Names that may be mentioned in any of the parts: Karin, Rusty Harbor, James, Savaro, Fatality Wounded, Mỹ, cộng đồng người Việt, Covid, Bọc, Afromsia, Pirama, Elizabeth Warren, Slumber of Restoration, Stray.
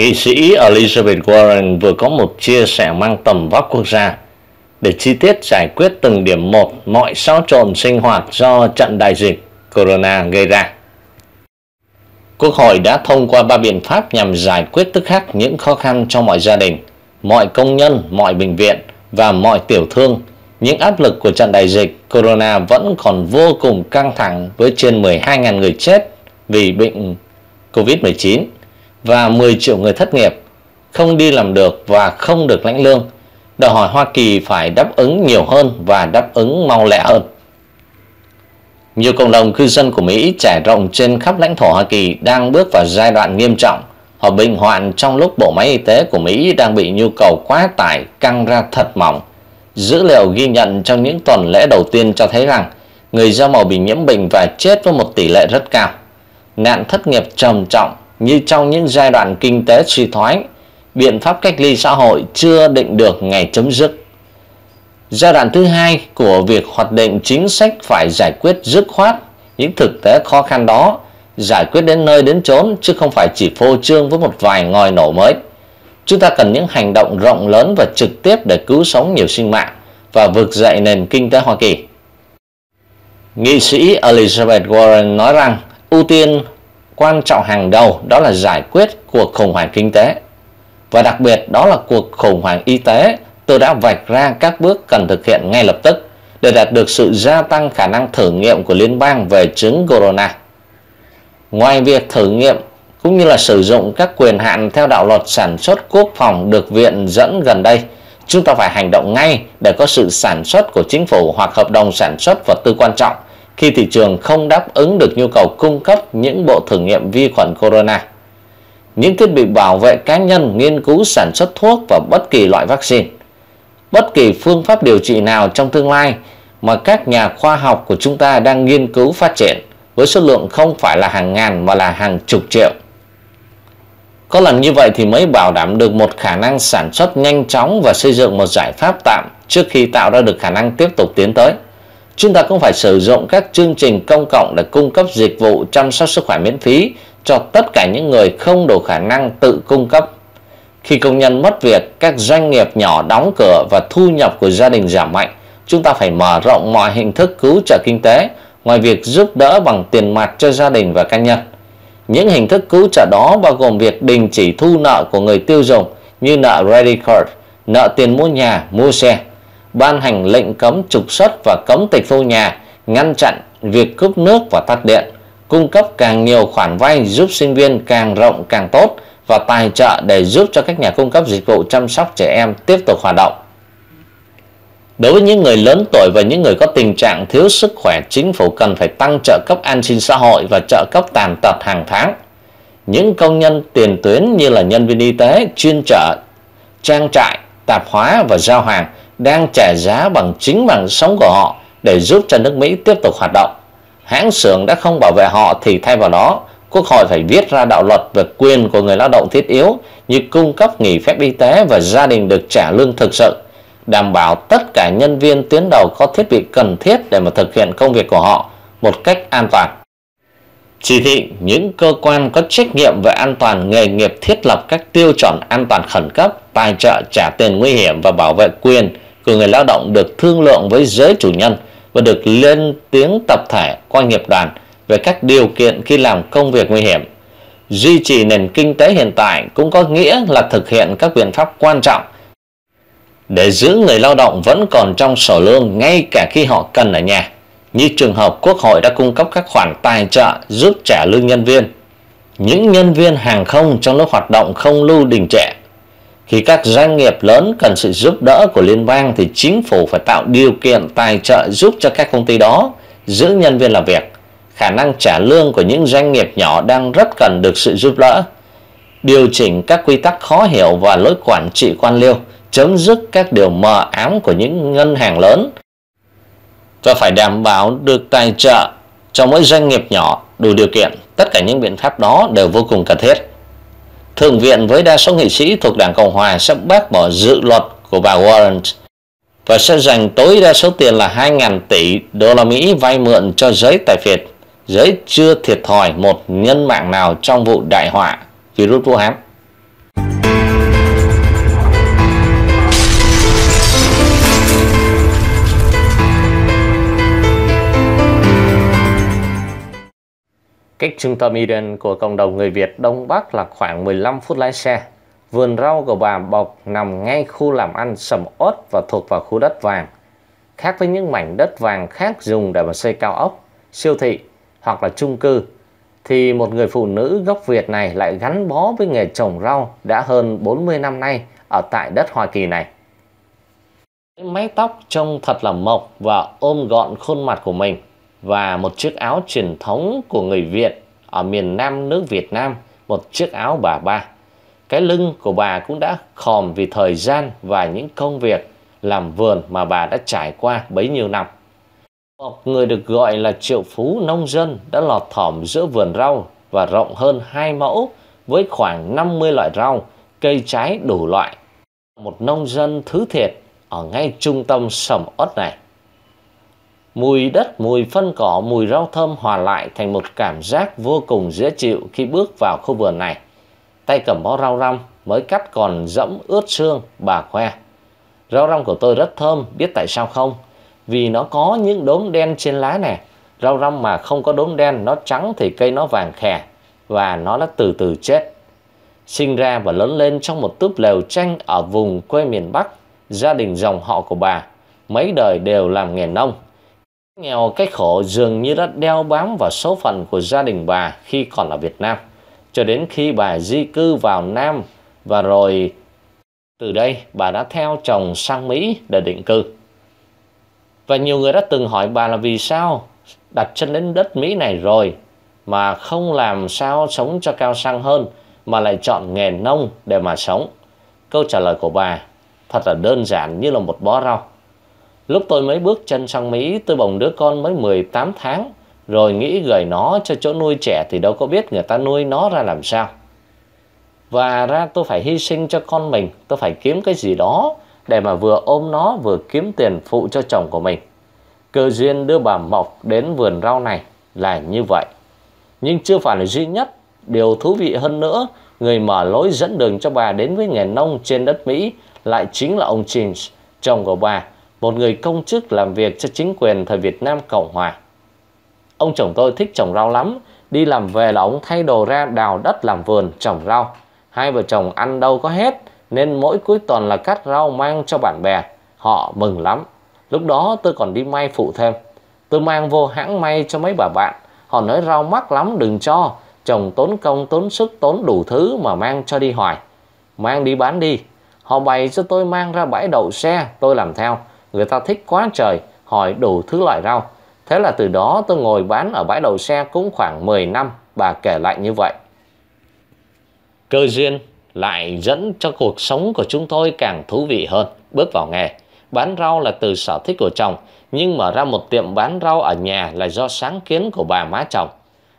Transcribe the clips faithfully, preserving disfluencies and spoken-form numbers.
Nghị sĩ Elizabeth Warren vừa có một chia sẻ mang tầm vóc quốc gia để chi tiết giải quyết từng điểm một mọi xáo trộn sinh hoạt do trận đại dịch Corona gây ra. Quốc hội đã thông qua ba biện pháp nhằm giải quyết tức khắc những khó khăn cho mọi gia đình, mọi công nhân, mọi bệnh viện và mọi tiểu thương. Những áp lực của trận đại dịch Corona vẫn còn vô cùng căng thẳng với trên mười hai nghìn người chết vì bệnh Covid mười chín và mười triệu người thất nghiệp, không đi làm được và không được lãnh lương, đòi hỏi Hoa Kỳ phải đáp ứng nhiều hơn và đáp ứng mau lẹ hơn. Nhiều cộng đồng cư dân của Mỹ trải rộng trên khắp lãnh thổ Hoa Kỳ đang bước vào giai đoạn nghiêm trọng. Họ bệnh hoạn trong lúc bộ máy y tế của Mỹ đang bị nhu cầu quá tải căng ra thật mỏng. Dữ liệu ghi nhận trong những tuần lễ đầu tiên cho thấy rằng người da màu bị nhiễm bệnh và chết với một tỷ lệ rất cao. Nạn thất nghiệp trầm trọng như trong những giai đoạn kinh tế suy thoái, biện pháp cách ly xã hội chưa định được ngày chấm dứt. Giai đoạn thứ hai của việc hoạch định chính sách phải giải quyết dứt khoát những thực tế khó khăn đó, giải quyết đến nơi đến chốn chứ không phải chỉ phô trương với một vài ngòi nổ mới. Chúng ta cần những hành động rộng lớn và trực tiếp để cứu sống nhiều sinh mạng và vực dậy nền kinh tế Hoa Kỳ. Nghị sĩ Elizabeth Warren nói rằng ưu tiên quan trọng hàng đầu đó là giải quyết cuộc khủng hoảng kinh tế, và đặc biệt đó là cuộc khủng hoảng y tế. Tôi đã vạch ra các bước cần thực hiện ngay lập tức để đạt được sự gia tăng khả năng thử nghiệm của liên bang về chứng Corona. Ngoài việc thử nghiệm cũng như là sử dụng các quyền hạn theo đạo luật sản xuất quốc phòng được viện dẫn gần đây, chúng ta phải hành động ngay để có sự sản xuất của chính phủ hoặc hợp đồng sản xuất vật tư quan trọng khi thị trường không đáp ứng được nhu cầu cung cấp những bộ thử nghiệm vi khuẩn Corona, những thiết bị bảo vệ cá nhân, nghiên cứu sản xuất thuốc và bất kỳ loại vaccine. Bất kỳ phương pháp điều trị nào trong tương lai mà các nhà khoa học của chúng ta đang nghiên cứu phát triển với số lượng không phải là hàng ngàn mà là hàng chục triệu. Có lần như vậy thì mới bảo đảm được một khả năng sản xuất nhanh chóng và xây dựng một giải pháp tạm trước khi tạo ra được khả năng tiếp tục tiến tới. Chúng ta cũng phải sử dụng các chương trình công cộng để cung cấp dịch vụ chăm sóc sức khỏe miễn phí cho tất cả những người không đủ khả năng tự cung cấp. Khi công nhân mất việc, các doanh nghiệp nhỏ đóng cửa và thu nhập của gia đình giảm mạnh, chúng ta phải mở rộng mọi hình thức cứu trợ kinh tế ngoài việc giúp đỡ bằng tiền mặt cho gia đình và cá nhân. Những hình thức cứu trợ đó bao gồm việc đình chỉ thu nợ của người tiêu dùng như nợ credit card, nợ tiền mua nhà, mua xe, ban hành lệnh cấm trục xuất và cấm tịch thu nhà, ngăn chặn việc cúp nước và tắt điện, cung cấp càng nhiều khoản vay giúp sinh viên càng rộng càng tốt và tài trợ để giúp cho các nhà cung cấp dịch vụ chăm sóc trẻ em tiếp tục hoạt động. Đối với những người lớn tuổi và những người có tình trạng thiếu sức khỏe, chính phủ cần phải tăng trợ cấp an sinh xã hội và trợ cấp tàn tật hàng tháng. Những công nhân tiền tuyến như là nhân viên y tế, chuyên chở, trang trại, tạp hóa và giao hàng đang trả giá bằng chính bằng sống của họ để giúp cho nước Mỹ tiếp tục hoạt động. Hãng xưởng đã không bảo vệ họ thì thay vào đó, Quốc hội phải viết ra đạo luật về quyền của người lao động thiết yếu như cung cấp nghỉ phép y tế và gia đình được trả lương thực sự, đảm bảo tất cả nhân viên tuyến đầu có thiết bị cần thiết để mà thực hiện công việc của họ một cách an toàn. Chỉ thị những cơ quan có trách nhiệm về an toàn nghề nghiệp thiết lập các tiêu chuẩn an toàn khẩn cấp, tài trợ trả tiền nguy hiểm và bảo vệ quyền của người lao động được thương lượng với giới chủ nhân và được lên tiếng tập thể qua nghiệp đoàn về các điều kiện khi làm công việc nguy hiểm. Duy trì nền kinh tế hiện tại cũng có nghĩa là thực hiện các biện pháp quan trọng để giữ người lao động vẫn còn trong sổ lương ngay cả khi họ cần ở nhà, như trường hợp Quốc hội đã cung cấp các khoản tài trợ giúp trả lương nhân viên, những nhân viên hàng không trong lúc hoạt động không lưu đình trệ. Khi các doanh nghiệp lớn cần sự giúp đỡ của liên bang thì chính phủ phải tạo điều kiện tài trợ giúp cho các công ty đó giữ nhân viên làm việc. Khả năng trả lương của những doanh nghiệp nhỏ đang rất cần được sự giúp đỡ. Điều chỉnh các quy tắc khó hiểu và lối quản trị quan liêu, chấm dứt các điều mờ ám của những ngân hàng lớn và phải đảm bảo được tài trợ cho mỗi doanh nghiệp nhỏ đủ điều kiện. Tất cả những biện pháp đó đều vô cùng cần thiết. Thượng viện với đa số nghị sĩ thuộc Đảng Cộng Hòa sẽ bác bỏ dự luật của bà Warren và sẽ dành tối đa số tiền là hai nghìn tỷ đô la Mỹ vay mượn cho giới tài phiệt, giới chưa thiệt thòi một nhân mạng nào trong vụ đại họa virus Vũ Hán. Cách trung tâm Eden của cộng đồng người Việt Đông Bắc là khoảng mười lăm phút lái xe. Vườn rau của bà Bọc nằm ngay khu làm ăn sầm uất và thuộc vào khu đất vàng. Khác với những mảnh đất vàng khác dùng để mà xây cao ốc, siêu thị hoặc là chung cư, thì một người phụ nữ gốc Việt này lại gắn bó với nghề trồng rau đã hơn bốn mươi năm nay ở tại đất Hoa Kỳ này. Mái tóc trông thật là mộc và ôm gọn khuôn mặt của mình, và một chiếc áo truyền thống của người Việt ở miền Nam nước Việt Nam, một chiếc áo bà ba. Cái lưng của bà cũng đã khòm vì thời gian và những công việc làm vườn mà bà đã trải qua bấy nhiêu năm. Một người được gọi là triệu phú nông dân đã lọt thỏm giữa vườn rau và rộng hơn hai mẫu với khoảng năm mươi loại rau, cây trái đủ loại. Một nông dân thứ thiệt ở ngay trung tâm sầm uất này. Mùi đất, mùi phân cỏ, mùi rau thơm hòa lại thành một cảm giác vô cùng dễ chịu khi bước vào khu vườn này. Tay cầm bó rau răm mới cắt còn dẫm ướt xương, bà khoe. Rau răm của tôi rất thơm, biết tại sao không? Vì nó có những đốm đen trên lá nè. Rau răm mà không có đốm đen, nó trắng thì cây nó vàng khè, và nó đã từ từ chết. Sinh ra và lớn lên trong một túp lều tranh ở vùng quê miền Bắc, gia đình dòng họ của bà mấy đời đều làm nghề nông. Nghèo cái khổ dường như đã đeo bám vào số phận của gia đình bà khi còn ở Việt Nam, cho đến khi bà di cư vào Nam, và rồi từ đây bà đã theo chồng sang Mỹ để định cư. Và nhiều người đã từng hỏi bà là vì sao đặt chân đến đất Mỹ này rồi mà không làm sao sống cho cao sang hơn, mà lại chọn nghề nông để mà sống. Câu trả lời của bà thật là đơn giản như là một bó rau. Lúc tôi mới bước chân sang Mỹ, tôi bồng đứa con mới mười tám tháng, rồi nghĩ gửi nó cho chỗ nuôi trẻ thì đâu có biết người ta nuôi nó ra làm sao. Và ra tôi phải hy sinh cho con mình, tôi phải kiếm cái gì đó để mà vừa ôm nó vừa kiếm tiền phụ cho chồng của mình. Cơ duyên đưa bà Mộc đến vườn rau này là như vậy. Nhưng chưa phải là duy nhất, điều thú vị hơn nữa, người mở lối dẫn đường cho bà đến với nghề nông trên đất Mỹ lại chính là ông James, chồng của bà, một người công chức làm việc cho chính quyền thời Việt Nam Cộng Hòa. Ông chồng tôi thích trồng rau lắm, đi làm về là ông thay đồ ra đào đất làm vườn trồng rau. Hai vợ chồng ăn đâu có hết, nên mỗi cuối tuần là cắt rau mang cho bạn bè, họ mừng lắm. Lúc đó tôi còn đi may phụ thêm, tôi mang vô hãng may cho mấy bà bạn, họ nói rau mắc lắm đừng cho, chồng tốn công tốn sức tốn đủ thứ mà mang cho đi hoài. Mang đi bán đi, họ bày cho tôi mang ra bãi đậu xe, tôi làm theo. Người ta thích quá trời, hỏi đủ thứ loại rau. Thế là từ đó tôi ngồi bán ở bãi đậu xe cũng khoảng mười năm, bà kể lại như vậy. Cơ duyên lại dẫn cho cuộc sống của chúng tôi càng thú vị hơn. Bước vào nghề, bán rau là từ sở thích của chồng, nhưng mở ra một tiệm bán rau ở nhà là do sáng kiến của bà má chồng.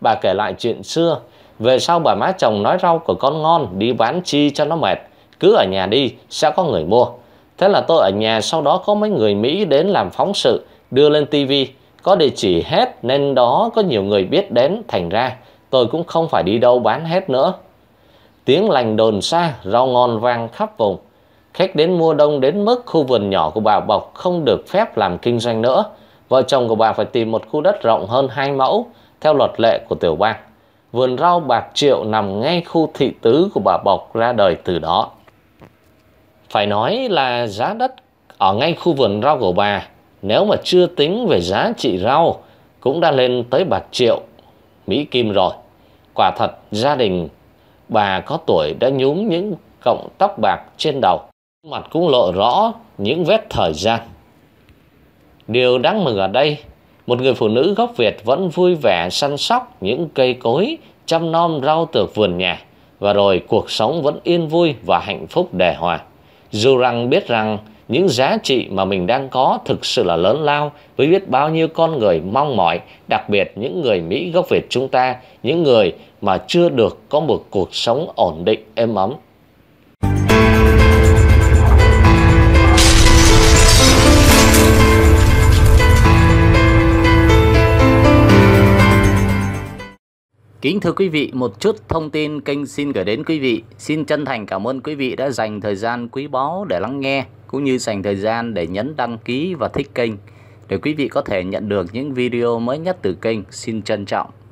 Bà kể lại chuyện xưa, về sau bà má chồng nói rau của con ngon, đi bán chi cho nó mệt, cứ ở nhà đi, sẽ có người mua. Thế là tôi ở nhà, sau đó có mấy người Mỹ đến làm phóng sự, đưa lên tivi, có địa chỉ hết nên đó có nhiều người biết đến, thành ra tôi cũng không phải đi đâu bán hết nữa. Tiếng lành đồn xa, rau ngon vang khắp vùng. Khách đến mua đông đến mức khu vườn nhỏ của bà Bọc không được phép làm kinh doanh nữa. Vợ chồng của bà phải tìm một khu đất rộng hơn hai mẫu, theo luật lệ của tiểu bang. Vườn rau Bạc Triệu nằm ngay khu thị tứ của bà Bọc ra đời từ đó. Phải nói là giá đất ở ngay khu vườn rau của bà, nếu mà chưa tính về giá trị rau, cũng đã lên tới bạc triệu Mỹ Kim rồi. Quả thật gia đình bà có tuổi đã nhúm những cọng tóc bạc trên đầu, mặt cũng lộ rõ những vết thời gian. Điều đáng mừng ở đây, một người phụ nữ gốc Việt vẫn vui vẻ săn sóc những cây cối, chăm nom rau từ vườn nhà, và rồi cuộc sống vẫn yên vui và hạnh phúc đề hòa. Dù rằng biết rằng những giá trị mà mình đang có thực sự là lớn lao, với biết bao nhiêu con người mong mỏi, đặc biệt những người Mỹ gốc Việt chúng ta, những người mà chưa được có một cuộc sống ổn định êm ấm. Kính thưa quý vị, một chút thông tin kênh xin gửi đến quý vị. Xin chân thành cảm ơn quý vị đã dành thời gian quý báu để lắng nghe, cũng như dành thời gian để nhấn đăng ký và thích kênh, để quý vị có thể nhận được những video mới nhất từ kênh. Xin trân trọng.